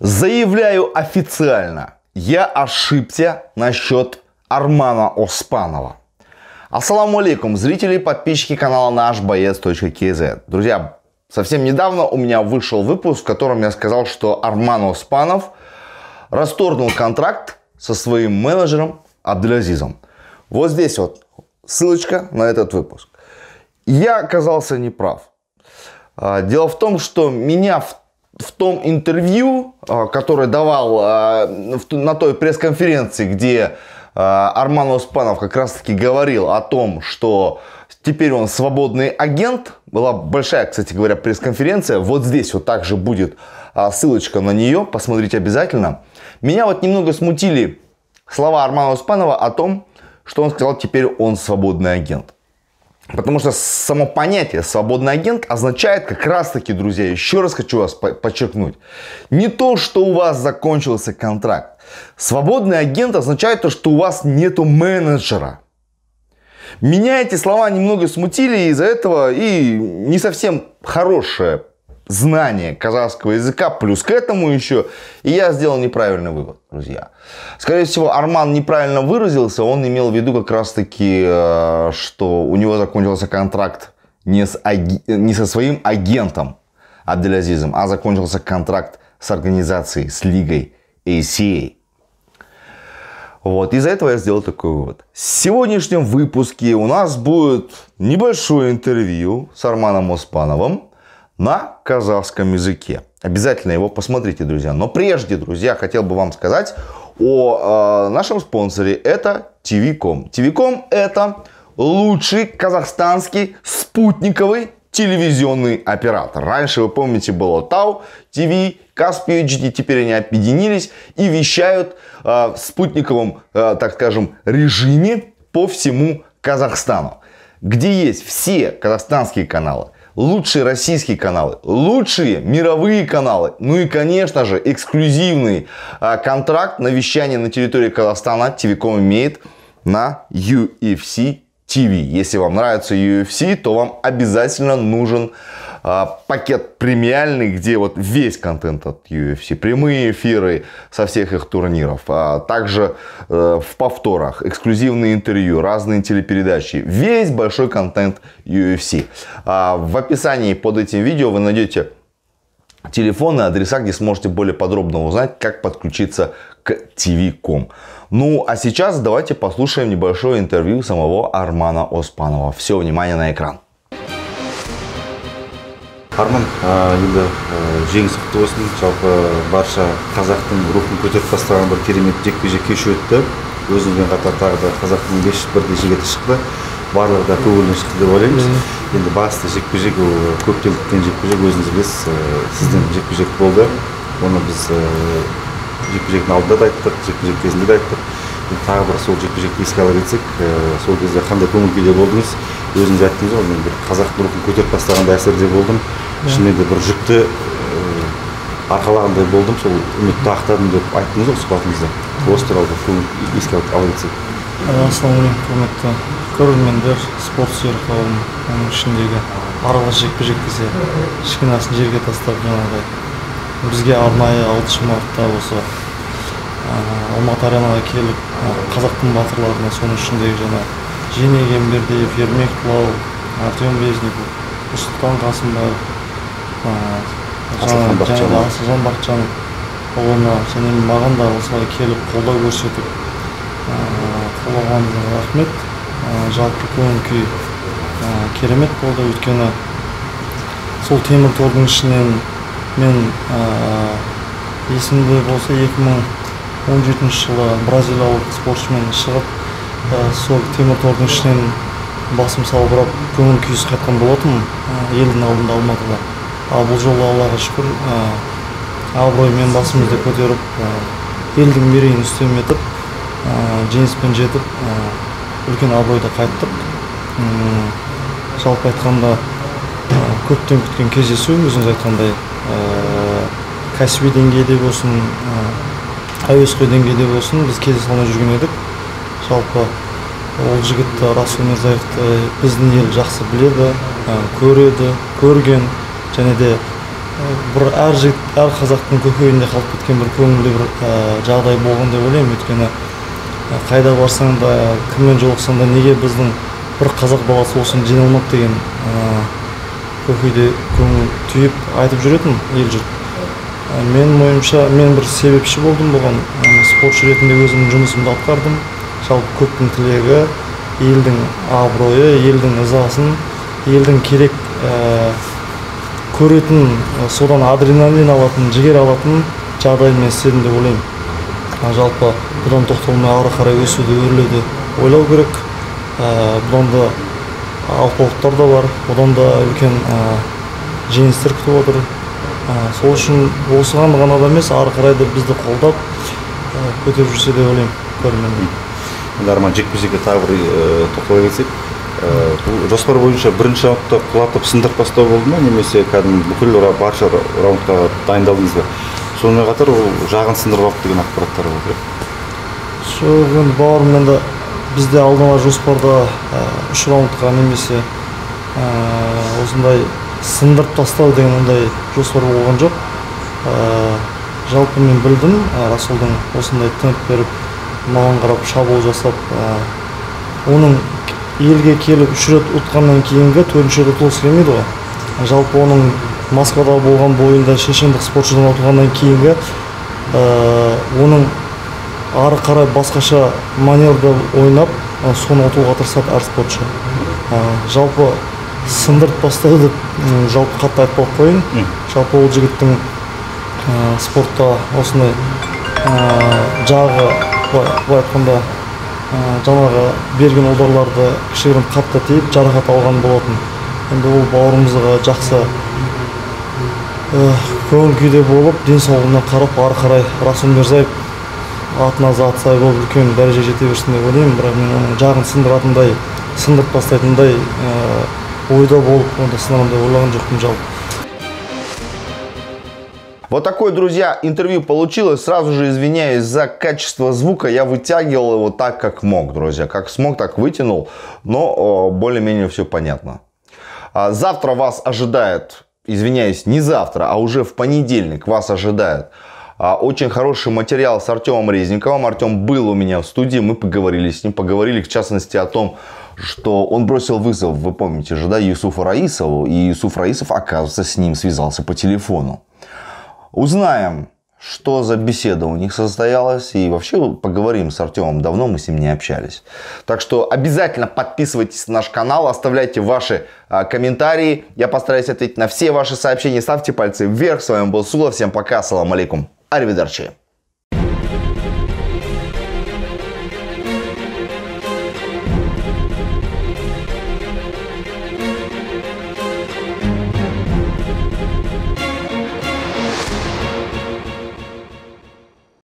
Заявляю официально, я ошибся насчет Армана Оспанова. Ассаламу алейкум, зрители и подписчики канала нашбоец.кз. Друзья, совсем недавно у меня вышел выпуск, в котором я сказал, что Арман Оспанов расторгнул контракт со своим менеджером Абдул-Азизом. Вот здесь вот ссылочка на этот выпуск. Я оказался неправ. Дело в том, что меня в том интервью, которое давал на той пресс-конференции, где Арман Оспанов как раз таки говорил о том, что теперь он свободный агент. Была большая, кстати говоря, пресс-конференция. Вот здесь вот также будет ссылочка на нее. Посмотрите обязательно. Меня вот немного смутили слова Армана Оспанова о том, что он сказал, теперь он свободный агент. Потому что само понятие «свободный агент» означает как раз-таки, друзья, еще раз хочу вас подчеркнуть, не то, что у вас закончился контракт. Свободный агент означает то, что у вас нету менеджера. Меня эти слова немного смутили из-за этого, и не совсем хорошее знание казахского языка, плюс к этому еще, и я сделал неправильный вывод, друзья. Скорее всего, Арман неправильно выразился, он имел в виду как раз-таки, что у него закончился контракт не со своим агентом Абдул-Азизом, а закончился контракт с организацией, с лигой ACA. Вот, из-за этого я сделал такой вывод. В сегодняшнем выпуске у нас будет небольшое интервью с Арманом Оспановым на казахском языке. Обязательно его посмотрите, друзья. Но прежде, друзья, хотел бы вам сказать о нашем спонсоре. Это ТВ-ком. ТВ-ком — это лучший казахстанский спутниковый телевизионный оператор. Раньше, вы помните, было ТАУ, ТВ, Каспи, HD. Теперь они объединились и вещают в спутниковом, так скажем, режиме по всему Казахстану. Где есть все казахстанские каналы, лучшие российские каналы, лучшие мировые каналы, ну и, конечно же, эксклюзивный контракт на вещание на территории Казахстана ТВ-ком имеет на UFC TV. Если вам нравится UFC, то вам обязательно нужен пакет премиальный, где вот весь контент от UFC, прямые эфиры со всех их турниров, также в повторах, эксклюзивные интервью, разные телепередачи, весь большой контент UFC. В описании под этим видео вы найдете телефоны, адреса, где сможете более подробно узнать, как подключиться к ТВ-ком. Ну, а сейчас давайте послушаем небольшое интервью самого Армана Оспанова. Все внимание на экран. Арман, енді жеңісі құтты болсын, жалпы барша қазақтың рухын көтеріп тастаған бір керемет жекпе-жек кеші өтті. Өзіңізбен қатар тағы да қазақтың 501 жігіті шықты, барлығы да көңілінен шықты деп ойлаймыз. Енді басты жекпе-жек, көптен күткен жекпе-жек, өзіңіз білесіз, сіздің жекпе-жек болды. Оны біз жекпе-жектің алдында да айттық, жекпе-жек кезінде де айттық. Тағы бір сол жекпе-жекті еске ала кетсек, сол кезде қандай көңіл күйде болдыңыз? Өзіңіз айттыңыз ғой, мен бір қазақтың рухын көтеріп тастағандай әсерде болдым. Шынымен де бір жүкті арқалағандай болдым, сол үмітті ақтадым деп айттыңыз ғой сұхбатыңызда. Осы туралы көңіл еске ала кетсек. Ассалаумалейкум, құрметті көрермендер, спорт сүйер қауым, оның ішіндегі аралас жекпе-жек десе, шкинасын жерге тастап жаңағыдай. Бізге арнайы 6 мартта осы Алматы аренаға келіп, қазақтың батырларына, соның ішіндегі жаңа Жеңек Ембердеев, Ермек Құлау, Артем Резников, Үсітқан Қасымбаев, Асылхан Бақытжанов ұлына, және маған да осылай келіп қолдау көрсетіп, қолдағаныңызға рахмет. Жалпы көңіл күй керемет болды, өйткені сол темір тордың ішінен мен есімде болса 2017 жылы бразилиялық спортшымен шығып, сол темір тордың ішінен басым салбырап, көңіл күйсіз қайтқан болатынмын елдің алдында Алматыда. Ал бұл жолы Аллаға шүкір, абыроймен басымызды көтеріп елдің мерейін үстем етіп, жеңіспен жетіп, үлкен абыройда қайттық. Жалпы айтқанда көптен күткен кездесу, өзіңіз айтқандай кәсіби деңгейде болсын, әуесқой деңгейде болсын, біз кездесе алмай жүрген едік. Жалпы ол жігітті, Расул Мирзаевты біздің ел жақсы біледі, көреді, көрген және де бір әр қазақтың көкейінде қалып кеткен бір көңілді бір жағдай болған деп ойлаймын. Өйткені қайда барсаң да, кіммен жолықсаң да, неге біздің бір қазақ баласы осыны жиналмақ деген көкейде көңіл түйіп айтып жүретін ел жұрт. Менің ойымша, мен бір себепші болдым бұған. Спортшы ретінде өзімнің жұмысымды атқардым. Жалпы көптің тілегі, елдің абыройы, елдің ызасын, елдің керек көретін, содан адреналин алатын, жігер алатын жағдайын мен істедім деп ойлаймын. Жалпы бұдан тоқталмай ары қарай өсуді, өрлеуді ойлау керек. Бұдан да ауқаттар да бар, бұдан да үлкен жеңістер күтіп отыр. Сол үшін осыған ғана да емес, ары қарай да бізді қолдап көтеріп жүрсе деп ойлаймын, көрермендер. Енді Арман, жекпе-жекке тағы бір тоқтала кетсек, жоспар бойынша бірінші раундта құлатып сындырып тастау болды ма, немесе кәдімгі бүкіл барша раундқа дайындалдыңыз ба? Сонымен қатар ол жағын сындырып алды деген ақпараттар болды. Жоқ, енді бауырым, енді бізде алдын ала жоспарда үш раундқа немесе осындай сындырып тастау деген ондай жоспар болған жоқ. Жалпы мен білдім, Расулдың осындай тынып беріп, маған қарап шабуыл жасап, оның елге келіп үш рет ұтқаннан кейінгі төртінші рет ұтылғысы келмейді ғой. Жалпы оның Москвада болған бойында шешендік спортшыдан ұтылғаннан кейінгі оның ары қарай басқаша манерді ойнап, соны ұтылуға тырысады әр спортшы. Жалпы сындырып тастау деп жалпы қатты айтпап қойын. Жалпы ол жігіттің спортта осындай жағы, былай айтқанда, жаңағы берген ударларды кішігірім қатты тиіп жарақат алған болатын. Енді ол бауырымызға жақсы көңіл күйде болып, денсаулығына қарап, ары қарай Расул Мирзаев атына зат сай болып үлкен дәреже жете берсін деп ойлаймын. Бірақ мен оның жағын сындыратындай, сындырып тастайтындай ойда болып, онда сынамын деп ойлаған жоқпын жалпы. Вот такое, друзья, интервью получилось. Сразу же извиняюсь за качество звука. Я вытягивал его так, как мог, друзья. Как смог, так вытянул. Но более-менее все понятно. Завтра вас ожидает, извиняюсь, не завтра, а уже в понедельник вас ожидает очень хороший материал с Артемом Резниковым. Артем был у меня в студии, мы поговорили с ним. Поговорили, в частности, о том, что он бросил вызов, вы помните же, да, Юсуфу Раисову. И Юсуф Раисов, оказывается, с ним связался по телефону. Узнаем, что за беседа у них состоялась. И вообще поговорим с Артемом. Давно мы с ним не общались. Так что обязательно подписывайтесь на наш канал. Оставляйте ваши комментарии. Я постараюсь ответить на все ваши сообщения. Ставьте пальцы вверх. С вами был Сула. Всем пока. Ассаламу алейкум. Арвидарчи.